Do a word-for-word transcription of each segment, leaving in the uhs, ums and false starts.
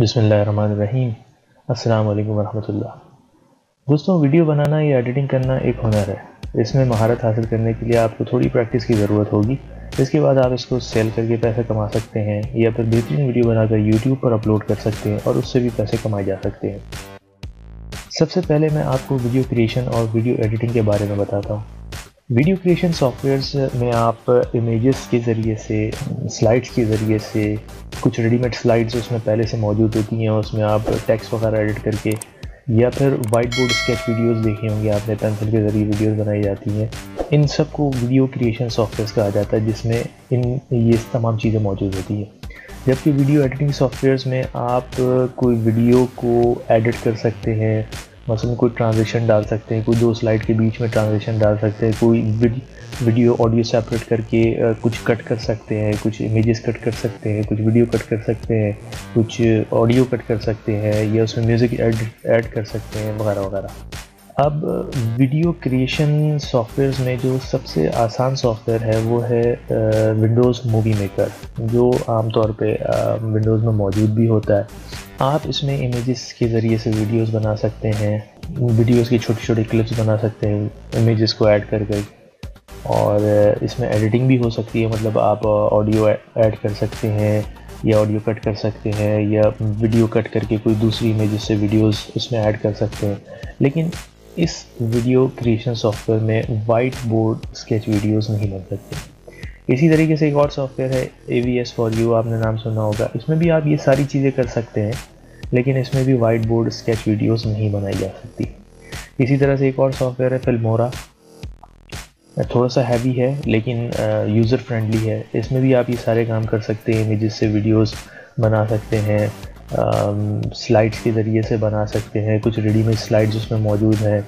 बिस्मिल्लाहिर्रहमानिर्रहीम, अस्सलाम वालेकुम वरहमतुल्लाह। दोस्तों, वीडियो बनाना या एडिटिंग करना एक हुनर है। इसमें महारत हासिल करने के लिए आपको थोड़ी प्रैक्टिस की ज़रूरत होगी। इसके बाद आप इसको सेल करके पैसे कमा सकते हैं या फिर बेहतरीन वीडियो बनाकर यूट्यूब पर अपलोड कर सकते हैं और उससे भी पैसे कमाए जा सकते हैं। सबसे पहले मैं आपको वीडियो क्रिएशन और वीडियो एडिटिंग के बारे में बताता हूँ। वीडियो क्रिएशन सॉफ्टवेयर्स में आप इमेजेस के ज़रिए से, स्लाइड्स के ज़रिए से, कुछ रेडीमेड स्लाइड्स उसमें पहले से मौजूद होती हैं, उसमें आप टेक्स्ट वगैरह एडिट करके, या फिर वाइट बोर्ड स्केच वीडियोस देखे होंगे आपने, पेंसिल के ज़रिए वीडियोस बनाई जाती हैं। इन सब को वीडियो क्रिएशन सॉफ्टवेयर्स कहा जाता है, जिसमें इन ये तमाम चीज़ें मौजूद होती हैं। जबकि वीडियो एडिटिंग सॉफ्टवेयर्स में आप कोई वीडियो को एडिट कर सकते हैं, मसलन कोई ट्रांजिशन डाल सकते हैं, कोई दो स्लाइड के बीच में ट्रांजिशन डाल सकते हैं, कोई वीडियो ऑडियो सेपरेट करके कुछ कट कर सकते हैं, कुछ इमेजेस कट कर सकते हैं, कुछ वीडियो कट कर सकते हैं, कुछ ऑडियो कट कर सकते हैं या उसमें म्यूज़िक ऐड कर सकते हैं वगैरह वगैरह। अब वीडियो क्रिएशन सॉफ्टवेयर्स में जो सबसे आसान सॉफ्टवेयर है वो है विंडोज़ मूवी मेकर, जो आमतौर पर विंडोज़ में मौजूद भी होता है। आप इसमें इमेजेस के ज़रिए से वीडियोस बना सकते हैं, वीडियोस की छोटे छोटे क्लिप्स बना सकते हैं इमेजेस को ऐड कर कर, और इसमें एडिटिंग भी हो सकती है। मतलब आप ऑडियो ऐड कर सकते हैं या ऑडियो कट कर सकते हैं या वीडियो कट करके कोई दूसरी इमेजेस से वीडियोस इसमें ऐड कर सकते हैं। लेकिन इस वीडियो क्रिएशन सॉफ्टवेयर में वाइट बोर्ड स्केच वीडियोज़ नहीं बन सकते। इसी तरीके से एक और सॉफ्टवेयर है A V S for you, आपने नाम सुना होगा। इसमें भी आप ये सारी चीज़ें कर सकते हैं, लेकिन इसमें भी वाइट बोर्ड स्केच वीडियोस नहीं बनाई जा सकती। इसी तरह से एक और सॉफ्टवेयर है फिल्मोरा, थोड़ा सा हैवी है लेकिन यूज़र फ्रेंडली है। इसमें भी आप ये सारे काम कर सकते हैं, इमेजेस से वीडियोस बना सकते हैं, स्लाइड्स के ज़रिए से बना सकते हैं, कुछ रेडीमेड स्लाइड्स उसमें मौजूद हैं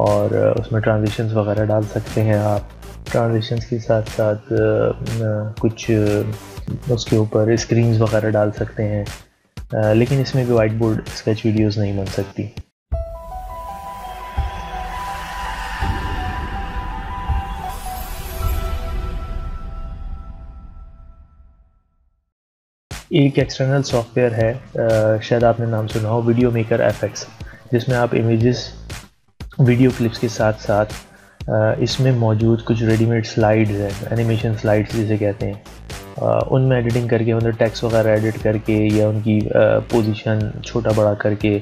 और उसमें ट्रांजिशंस वगैरह डाल सकते हैं आप। ट्रांजिशंस के साथ साथ कुछ उसके ऊपर स्क्रीन्स वगैरह डाल सकते हैं, लेकिन इसमें भी वाइट बोर्ड स्केच वीडियोस नहीं बन सकती। एक एक्सटर्नल सॉफ्टवेयर है, शायद आपने नाम सुना हो, वीडियो मेकर एफ एक्स, जिसमें आप इमेजेस, वीडियो क्लिप्स के साथ साथ इसमें मौजूद कुछ रेडीमेड स्लाइड्स हैं, एनिमेशन स्लाइड्स जिसे कहते हैं, उनमें एडिटिंग करके, उनमें टेक्स्ट वगैरह एडिट करके या उनकी पोजीशन छोटा बड़ा करके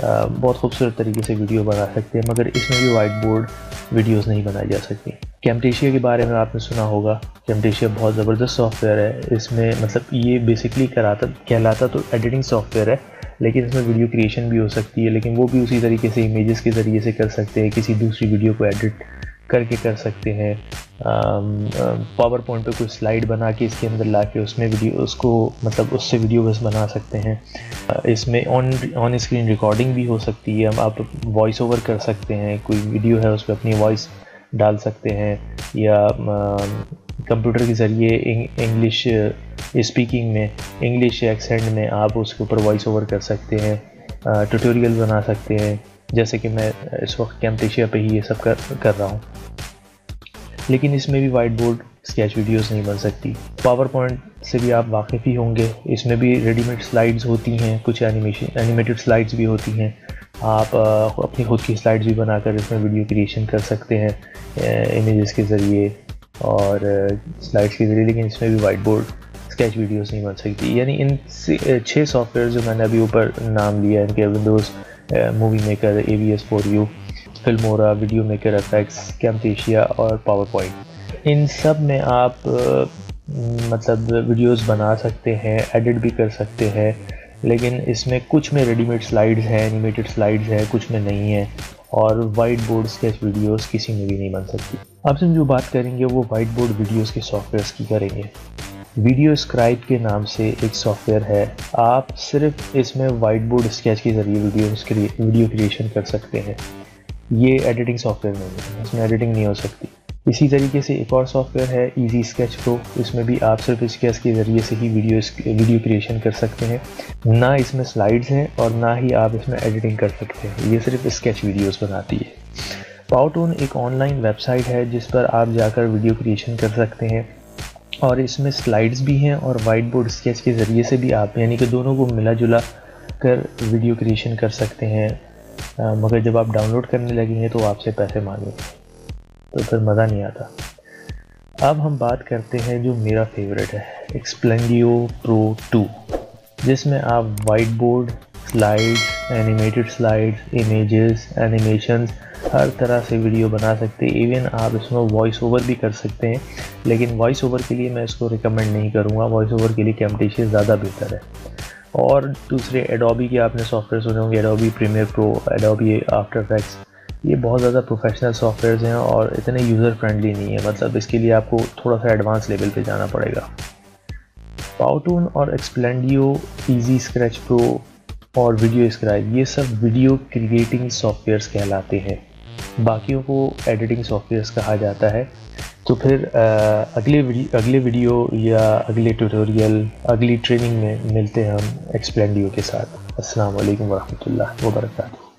बहुत खूबसूरत तरीके से वीडियो बना सकते हैं। मगर इसमें भी वाइट बोर्ड वीडियोस नहीं बनाई जा सकती। कैम्टेशिया के बारे में आपने सुना होगा। कैम्टेशिया बहुत ज़बरदस्त सॉफ्टवेयर है। इसमें मतलब ये बेसिकली कराता कहलाता तो एडिटिंग सॉफ्टवेयर है, लेकिन इसमें वीडियो क्रिएशन भी हो सकती है, लेकिन वो भी उसी तरीके से इमेजेस के ज़रिए से कर सकते हैं, किसी दूसरी वीडियो को एडिट करके कर सकते हैं, पावर पॉइंट पर कोई स्लाइड बना के इसके अंदर ला के उसमें वीडियो, उसको मतलब उससे वीडियो बस बना सकते हैं। इसमें ऑन ऑन स्क्रीन रिकॉर्डिंग भी हो सकती है, हम आप वॉइस ओवर कर सकते हैं, कोई वीडियो है उस पर अपनी वॉइस डाल सकते हैं, या कंप्यूटर के ज़रिए इंग्लिश स्पीकिंग में, इंग्लिश एक्सेंट में आप उसके ऊपर वॉइस ओवर कर सकते हैं, ट्यूटोरियल बना सकते हैं, जैसे कि मैं इस वक्त कैम्टेशिया पे ही ये सब कर कर रहा हूँ। लेकिन इसमें भी वाइट बोर्ड स्केच वीडियोस नहीं बन सकती। पावर पॉइंट से भी आप वाकिफ़ ही होंगे, इसमें भी रेडीमेड स्लाइड्स होती हैं, कुछ एनिमेशन एनिमेटेड स्लाइड्स भी होती हैं। आप अपनी खुद की स्लाइड्स भी बनाकर इसमें वीडियो क्रिएशन कर सकते हैं इमेजेस के ज़रिए और स्लाइड्स के ज़रिए, लेकिन इसमें भी वाइट बोर्ड स्केच वीडियोस नहीं बन सकती। यानी इन छः सॉफ्टवेयर जो मैंने अभी ऊपर नाम लिया, इनके Windows Movie Maker, A V S for you, Filmora, video maker F X, Camtasia और पावर पॉइंट, इन सब में आप मतलब वीडियोस बना सकते हैं, एडिट भी कर सकते हैं, लेकिन इसमें कुछ में रेडीमेड स्लाइड्स हैं, एनिमेटेड स्लाइड्स हैं, कुछ में नहीं है, और वाइट बोर्ड स्केच वीडियोस किसी में भी नहीं बन सकती। अब से हम जो बात करेंगे वो वाइट बोर्ड वीडियोस के सॉफ्टवेयर्स की करेंगे। वीडियो स्क्राइब के नाम से एक सॉफ्टवेयर है, आप सिर्फ इसमें वाइट बोर्ड स्केच के ज़रिए वीडियोस वीडियो क्रिएशन कर सकते हैं। ये एडिटिंग सॉफ्टवेयर नहीं है, इसमें एडिटिंग नहीं हो सकती। इसी तरीके से एक और सॉफ्टवेयर है ईजी स्केच प्रो, इसमें भी आप सिर्फ स्केच के ज़रिए से ही वीडियो वीडियो क्रिएशन कर सकते हैं। ना इसमें स्लाइड्स हैं और ना ही आप इसमें एडिटिंग कर सकते हैं, ये सिर्फ स्केच वीडियोस बनाती है। पावटून एक ऑनलाइन वेबसाइट है जिस पर आप जाकर वीडियो क्रिएशन कर सकते हैं। और इसमें स्लाइड्स भी हैं और वाइट बोर्ड स्केच के ज़रिए से भी आप यानी कि दोनों को मिला जुला कर वीडियो क्रिएशन कर सकते हैं। आ, मगर जब आप डाउनलोड करने लगेंगे तो आपसे पैसे मांगेंगे, तो फिर मज़ा नहीं आता। अब हम बात करते हैं जो मेरा फेवरेट है, एक्सप्लेंडियो प्रो टू, जिसमें आप white board, slides, animated slides, images, animations, हर तरह से वीडियो बना सकते हैं। इवन आप इसमें वॉइस ओवर भी कर सकते हैं, लेकिन वॉइस ओवर के लिए मैं इसको रिकमेंड नहीं करूँगा। वॉइस ओवर के लिए कैम्टेशिया ज़्यादा बेहतर है। और दूसरे एडोबी के आपने सॉफ्टवेयर सुने होंगे, Adobe Premiere Pro, Adobe After Effects, ये बहुत ज़्यादा प्रोफेशनल सॉफ्टवेयर्स हैं और इतने यूज़र फ्रेंडली नहीं है। मतलब इसके लिए आपको थोड़ा सा एडवांस लेवल पे जाना पड़ेगा। पाउटून और एक्सप्लेंडियो, ईजी स्केच प्रो और वीडियो स्क्राइब, ये सब वीडियो क्रिएटिंग सॉफ्टवेयर्स कहलाते हैं। बाकियों को एडिटिंग सॉफ्टवेयर्स कहा जाता है। तो फिर अगले वीडियो अगले वीडियो या अगले ट्यूटोरियल, अगली ट्रेनिंग में मिलते हैं हम एक्सप्लेंडियो के साथ। अस्सलाम वालेकुम वरहमतुल्लाह वबरकातुह।